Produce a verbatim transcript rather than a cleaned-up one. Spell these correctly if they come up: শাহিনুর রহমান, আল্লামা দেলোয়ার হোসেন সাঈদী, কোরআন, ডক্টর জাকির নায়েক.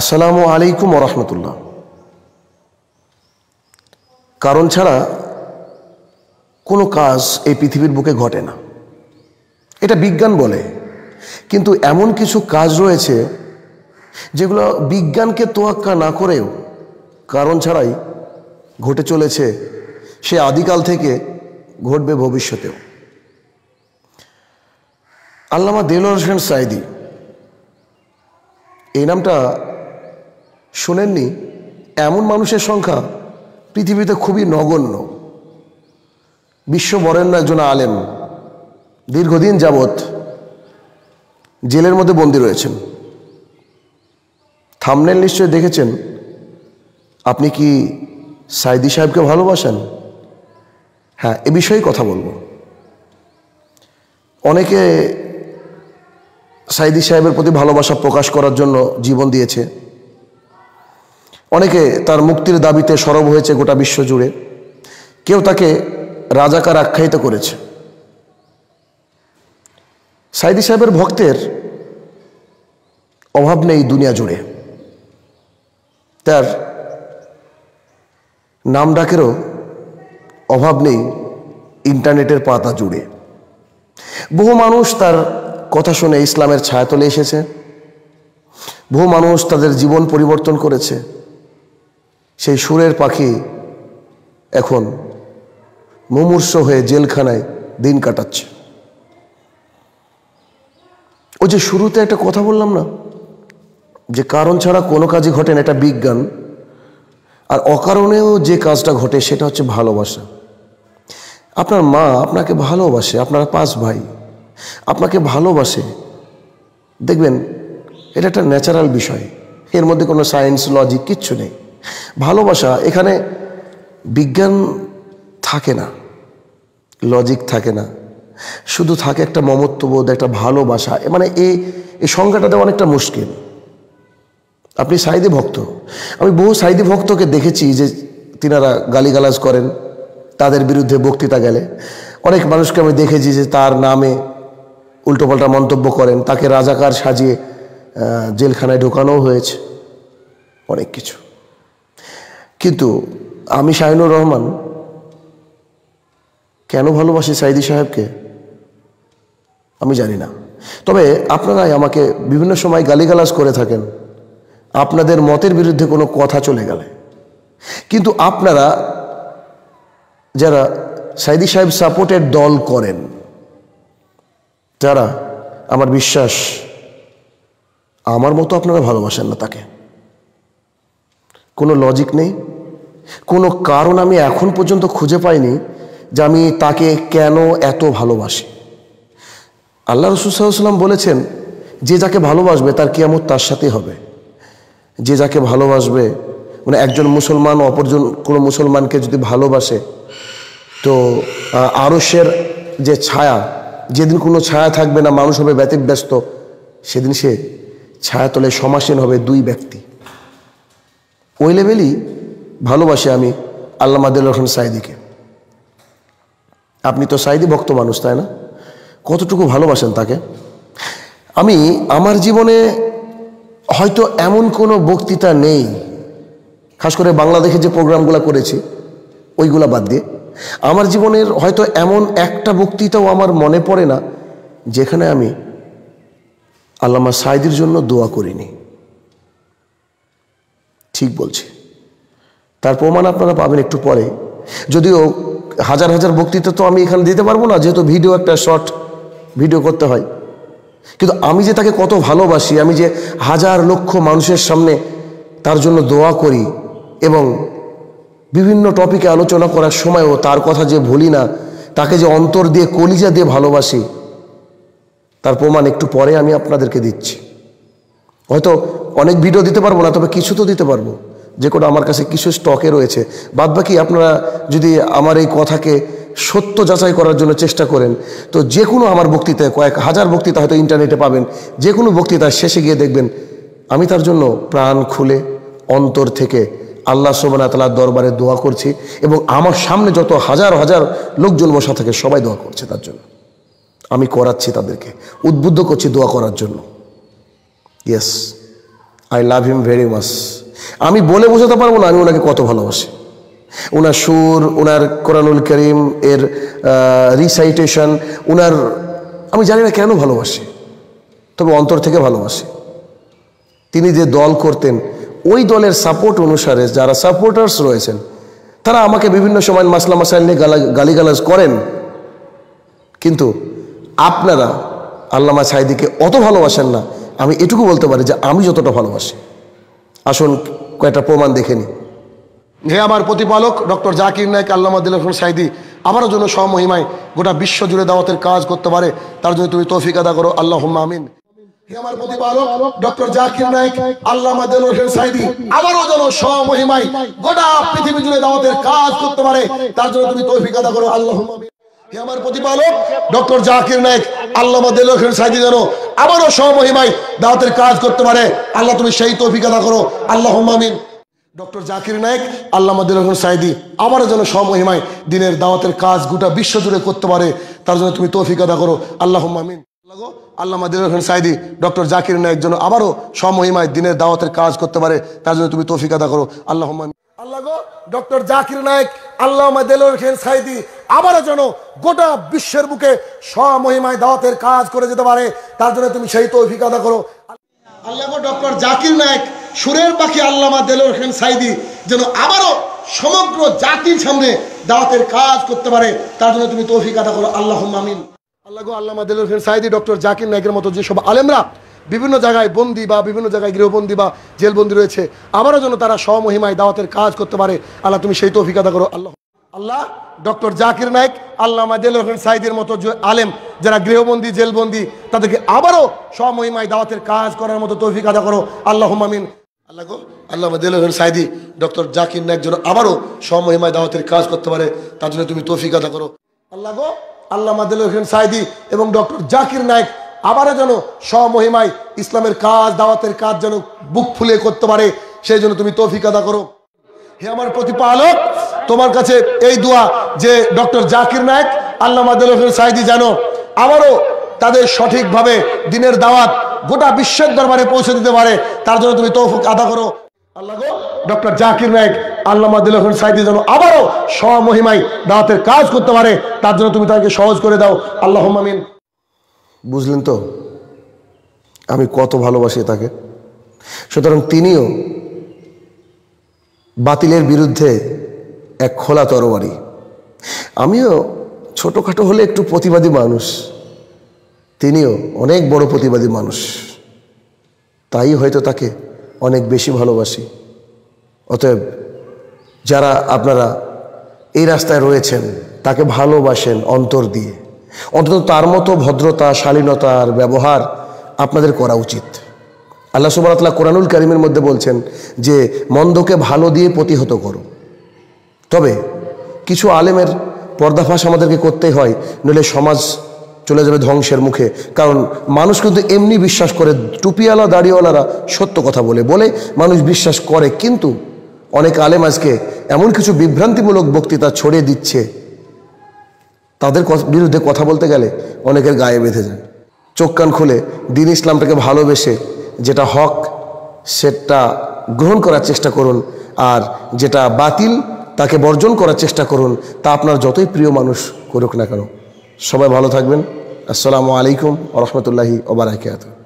আসসালামু আলাইকুম ওয়া রাহমাতুল্লাহ। কারণ ছাড়া কোনো কাজ এই পৃথিবীর বুকে ঘটে না, এটা বিজ্ঞান বলে। কিন্তু এমন কিছু কাজ রয়েছে যেগুলো বিজ্ঞানকে তোয়াক্কা না করেও কারণ ছাড়াই ঘটে চলেছে, সে আদিকাল থেকে ঘটবে ভবিষ্যতেও। আল্লামা দেলোয়ার হোসেন সাঈদী, এই নামটা শোনেননি? এমন মানুষের সংখ্যা পৃথিবীতে খুবই নগণ্য। বিশ্ববরেণ্য একজন আলেম, দীর্ঘদিন যাবৎ জেলের মধ্যে বন্দী রয়েছেন। থাম্বনেল নিশ্চয় দেখেছেন। আপনি কি সাঈদী সাহেবকে ভালোবাসেন? হ্যাঁ, এ বিষয়ে কথা বলবো। অনেকে সাঈদী সাহেবের প্রতি ভালোবাসা প্রকাশ করার জন্য জীবন দিয়েছে, অনেকে তার মুক্তির দাবিতে সরব হয়েছে গোটা বিশ্ব জুড়ে, কেউ তাকে রাজাকার আখ্যায়িত করেছে। সাঈদী সাহেবের ভক্তের অভাব নেই দুনিয়া জুড়ে, তার নাম ডাকেরও অভাব নেই ইন্টারনেটের পাতা জুড়ে। বহু মানুষ তার কথা শুনে ইসলামের ছায়াতলে এসেছে, বহু মানুষ তাদের জীবন পরিবর্তন করেছে। সেই সুরের পাখি এখন মুমূর্ষু হয়ে জেলখানায় দিন কাটাচ্ছে। ওই যে শুরুতে একটা কথা বললাম না, যে কারণ ছাড়া কোনো কাজই ঘটে না, এটা বিজ্ঞান। আর অকারণেও যে কাজটা ঘটে সেটা হচ্ছে ভালোবাসা। আপনার মা আপনাকে ভালোবাসে, আপনারা পাঁচ ভাই আপনাকে ভালোবাসে, দেখবেন এটা একটা ন্যাচারাল বিষয়, এর মধ্যে কোনো সায়েন্স লজিক কিচ্ছু নেই। ভালোবাসা, এখানে বিজ্ঞান থাকে না, লজিক থাকে না, শুধু থাকে একটা মমত্ববোধ, একটা ভালোবাসা। মানে এই এই সংজ্ঞাটা দেওয়া অনেকটা মুশকিল। আপনি সাঈদী ভক্ত, আমি বহু সাঈদী ভক্তকে দেখেছি যে তিনারা গালিগালাজ করেন তাদের বিরুদ্ধে বক্তৃতা গেলে। অনেক মানুষকে আমি দেখেছি যে তার নামে উল্টোপাল্টা মন্তব্য করেন, তাকে রাজাকার সাজিয়ে জেলখানায় ঢোকানোও হয়েছে, অনেক কিছু। কিন্তু আমি শাহিনুর রহমান কেন ভালোবাসি সাঈদী সাহেবকে আমি জানি না, তবে আপনারাই আমাকে বিভিন্ন সময় গালিগালাজ করে থাকেন আপনাদের মতের বিরুদ্ধে কোনো কথা চলে গেলে। কিন্তু আপনারা যারা সাঈদী সাহেব সাপোর্টের দল করেন, যারা, আমার বিশ্বাস আমার মতো আপনারা ভালোবাসেন না তাকে। কোনো লজিক নেই, কোনো কারণ আমি এখন পর্যন্ত খুঁজে পাইনি যে আমি তাকে কেন এত ভালোবাসি। আল্লাহ রাসূল সাল্লাল্লাহু আলাইহি ওয়াসাল্লাম বলেছেন, যে যাকে ভালোবাসবে তার কিয়ামত তার সাথে হবে। যে যাকে ভালোবাসবে, মানে একজন মুসলমান অপরজন কোনো মুসলমানকে যদি ভালোবাসে, তো আরশের যে ছায়া, যেদিন কোনো ছায়া থাকবে না, মানুষ হবে ব্যতিব্যস্ত, সেদিন সে ছায়াতলে সমাসীন হবে দুই ব্যক্তি। ওই লেভেলই ভালোবাসি আমি আল্লামা দেলোয়ার হোসেন সাঈদীকে। আপনি তো সাঈদী ভক্ত মানুষ, তাই না? কতটুকু ভালোবাসেন তাকে? আমি আমার জীবনে হয়তো এমন কোনো বক্তৃতা নেই, খাস করে বাংলাদেশে যে প্রোগ্রামগুলো করেছি ওইগুলো বাদ দিয়ে, আমার জীবনের হয়তো এমন একটা বক্তৃতাও আমার মনে পড়ে না যেখানে আমি আল্লামা সাঈদীর জন্য দোয়া করিনি। ঠিক বলছি? তার প্রমাণ আপনারা পাবেন একটু পরে। যদিও হাজার হাজার বক্তৃতা তো আমি এখানে দিতে পারবো না, যেহেতু ভিডিও একটা শর্ট ভিডিও করতে হয়। কিন্তু আমি যে তাকে কত ভালোবাসি, আমি যে হাজার লক্ষ মানুষের সামনে তার জন্য দোয়া করি এবং বিভিন্ন টপিকে আলোচনা করার সময়ও তার কথা যে ভুলি না, তাকে যে অন্তর দিয়ে কলিজা দিয়ে ভালোবাসি, তার প্রমাণ একটু পরে আমি আপনাদেরকে দিচ্ছি। হয়তো অনেক ভিডিও দিতে পারবো না, তবে কিছু তো দিতে পারবো, যে কোনো আমার কাছে কিছু স্টকে রয়েছে। বাদবাকি আপনারা যদি আমার এই কথাকে সত্য যাচাই করার জন্য চেষ্টা করেন, তো যে কোনো আমার বক্তৃতায়, কয়েক হাজার বক্তৃতা হয়তো ইন্টারনেটে পাবেন, যে কোনো বক্তৃতার শেষে গিয়ে দেখবেন আমি তার জন্য প্রাণ খুলে অন্তর থেকে আল্লাহ সুবহানাহু ওয়া তাআলার দরবারে দোয়া করছি, এবং আমার সামনে যত হাজার হাজার লোকজন বসা থাকে সবাই দোয়া করছে তার জন্য। আমি করাচ্ছি তাদেরকে, উদ্বুদ্ধ করছি দোয়া করার জন্য। Yes, I love him very much. আমি বলে বোঝাতে পারবো না আমি ওনাকে কত ভালোবাসি। ওনার সুর, ওনার কোরআনুল করিম এর রিসাইটেশন, ওনার আমি জানি না কেন ভালোবাসি, তবে অন্তর থেকে ভালোবাসি। তিনি যে দল করতেন ওই দলের সাপোর্ট অনুসারে যারা সাপোর্টার্স রয়েছেন তারা আমাকে বিভিন্ন সময় মাসলা মাসাইল নিয়ে গালিগালাজ করেন, কিন্তু আপনারা আল্লামা সাঈদীকে অত ভালোবাসেন না। আমি এটুকু বলতে পারি যে আমি যতটা ভালোবাসি। আসুন কয়েকটা প্রমাণ দেখে নিই। হে আমার প্রতিপালক, ডক্টর জাকির নায়েক আল্লামা দেলোয়ার হোসেন সাঈদী আমারও জন্য সমহিমায় গোটা বিশ্ব জুড়ে দাওয়াতের কাজ করতে পারে, তার জন্য তুমি তৌফিক আদা করো, আল্লাহুম্মা আমিন। হে আমার প্রতিপালক, ডক্টর জাকির নায়েক আল্লামা দেলোয়ার হোসেন সাঈদী আমারও জন্য সমহিমায় গোটা পৃথিবী জুড়ে দাওয়াতের কাজ করতে পারে, তার জন্য তুমি তৌফিক আদা করো, আল্লাহুম্মা আমিন। হে আমার প্রতিপালক, ডক্টর জাকির নায়েক আল্লামা দেলোয়ার হোসেন সাঈদী যেন আমারও সমহিমায় দাওয়াতের কাজ করতে পারে, আল্লাহ তুমি সেই তৌফিক আদা করো, আল্লাহুম্মা আমিন। ডক্টর জাকির নায়েক আল্লামা দেলোয়ার হোসেন সাঈদী আমারও যেন সমহিমায় দিনের দাওয়াতের কাজ গোটা বিশ্ব জুড়ে করতে পারে, তার জন্য তুমি তৌফিক আদা করো, আল্লাহুম্মা আমিন। আল্লামা দেলোয়ার হোসেন সাঈদী ডক্টর জাকির নায়েক যেন আবারও সমহিমায় দিনের দাওয়াতের কাজ করতে পারে, তার জন্য তুমি তৌফিক আদা করো, আল্লাহুম্মা আমিন। আল্লাহ গো, ডক্টর জাকির নায়েক আল্লামা দেলোয়ার হোসেন সাঈদী আবারও যেন গোটা বিশ্বের বুকে সমহিমায় দাওয়াতের কাজ করে যেতে পারে, তার জন্য তুমি সেই তৌফিক আদা করো। আল্লাহ গো, ডক্টর জাকির নায়েক সুরের পাখি আল্লামা দেলোয়ার হোসেন সাঈদী যেন আবারও সমগ্র জাতির সামনে দাওয়াতের কাজ করতে পারে, তার জন্য তুমি তৌফিক আদা করো, আল্লাহুম্মা আমিন। আল্লাহ গো, আল্লামা দেলোয়ার হোসেন সাঈদী ডক্টর জাকির নায়েকের মতো যেসব আলেমরা বিভিন্ন জায়গায় বন্দি বা বিভিন্ন জায়গায় গৃহবন্দী বা জেলবন্দি রয়েছে আবারও যেন তারা স্বমহিমায় দাওয়াতের কাজ করতে পারে, আল্লাহ তুমি সেই তৌফিক আদা করো, আল্লাহ। আল্লাহ ডক্টর জাকির নায়েক আল্লামা দেলোয়ার হোসেন সাঈদীর মতো যে আলেম যারা গৃহবন্দী জেলবন্দি তাদেরকে আবারও স্বমহিমায় দাওয়াতের কাজ করার মতো তৌফিক আদা করো, আল্লাহুম্মা আমিন। আল্লাহ গো, আল্লামা দেলোয়ার হোসেন সাঈদী ডক্টর জাকির নায়েক যেন আবারও স্বমহিমায় দাওয়াতের কাজ করতে পারে, তার জন্য তুমি তৌফিক আদা করো, আল্লাহ গো। আল্লামা দেলোয়ার হোসেন সাঈদী এবং ডক্টর জাকির নায়েক আবারও যেন স্বমহিমায় ইসলামের কাজ দাওয়াতের কাজ যেন বুক ফুলে করতে পারে, সেই জন্য তুমি তৌফিক আদা করো। হে আমার প্রতিপালক, তোমার কাছে এই দোয়া যে ডক্টর জাকির নায়েক আল্লামা দেলোয়ার হোসেন সাঈদী যেন আবারও তাদের সঠিকভাবে দিনের দাওয়াত গোটা বিশ্বের দরবারে পৌঁছে দিতে পারে, তার জন্য তুমি তৌফিক আদা করো, আল্লাহ গো। ডক্টর জাকির নায়েক আল্লামা দেলোয়ার হোসেন সাঈদী যেন আবারও স্বমহিমায় দাওয়াতের কাজ করতে পারে, তার জন্য তুমি তাকে সহজ করে দাও, আল্লাহুম্মা আমিন। বুঝলেন তো আমি কত ভালোবাসি তাকে। সুতরাং তিনিও বাতিলের বিরুদ্ধে এক খোলা তরবারি। আমিও ছোটোখাটো হলে একটু প্রতিবাদী মানুষ, তিনিও অনেক বড় প্রতিবাদী মানুষ, তাই হয়তো তাকে অনেক বেশি ভালোবাসি। অতএব যারা আপনারা এই রাস্তায় রয়েছেন তাকে ভালোবাসেন অন্তর দিয়ে, অন্তত তার মতো ভদ্রতা শালীনতার ব্যবহার আপনাদের করা উচিত। আল্লাহ সুবহানাহু ওয়া তাআলা কোরআনুল কারীমের মধ্যে বলছেন যে মন্দকে ভালো দিয়ে প্রতিহত করো। তবে কিছু আলেমের পর্দাফাশ আমাদেরকে করতেই হয়, নইলে সমাজ চলে যাবে ধ্বংসের মুখে। কারণ মানুষ কিন্তু এমনি বিশ্বাস করে, টুপিওয়ালা দাড়িওয়ালারা সত্য কথা বলে বলে মানুষ বিশ্বাস করে, কিন্তু অনেক আলেম আজকে এমন কিছু বিভ্রান্তিমূলক বক্তৃতা ছড়িয়ে দিচ্ছে, তাদের বিরুদ্ধে কথা বলতে গেলে অনেকের গায়ে বেঁধে যায়। চোখ কান খুলে দিন ইসলামটাকে ভালোবেসে যেটা হক সেটা গ্রহণ করার চেষ্টা করুন, আর যেটা বাতিল তাকে বর্জন করার চেষ্টা করুন, তা আপনার যতই প্রিয় মানুষ করুক না কেন। সবাই ভালো থাকবেন। আসসালামু আলাইকুম ওয়া রাহমাতুল্লাহি ওয়া বারাকাতুহু।